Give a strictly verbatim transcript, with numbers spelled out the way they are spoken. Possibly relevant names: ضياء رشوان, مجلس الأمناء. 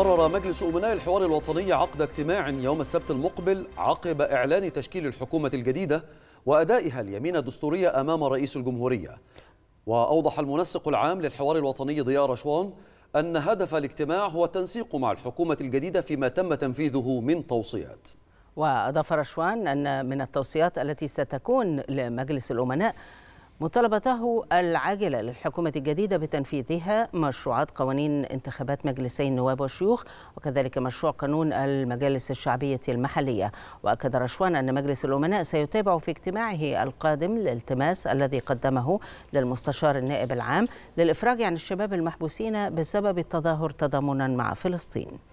قرر مجلس أمناء الحوار الوطني عقد اجتماع يوم السبت المقبل عقب إعلان تشكيل الحكومة الجديدة وأدائها اليمين الدستورية أمام رئيس الجمهورية. وأوضح المنسق العام للحوار الوطني ضياء رشوان أن هدف الاجتماع هو التنسيق مع الحكومة الجديدة فيما تم تنفيذه من توصيات. وأضاف رشوان أن من التوصيات التي ستكون لمجلس الأمناء مطالبته العاجلة للحكومة الجديدة بتنفيذها مشروعات قوانين انتخابات مجلسي النواب والشيوخ وكذلك مشروع قانون المجالس الشعبية المحلية. وأكد رشوان أن مجلس الأمناء سيتابع في اجتماعه القادم الالتماس الذي قدمه للمستشار النائب العام للإفراج عن الشباب المحبوسين بسبب التظاهر تضامنا مع فلسطين.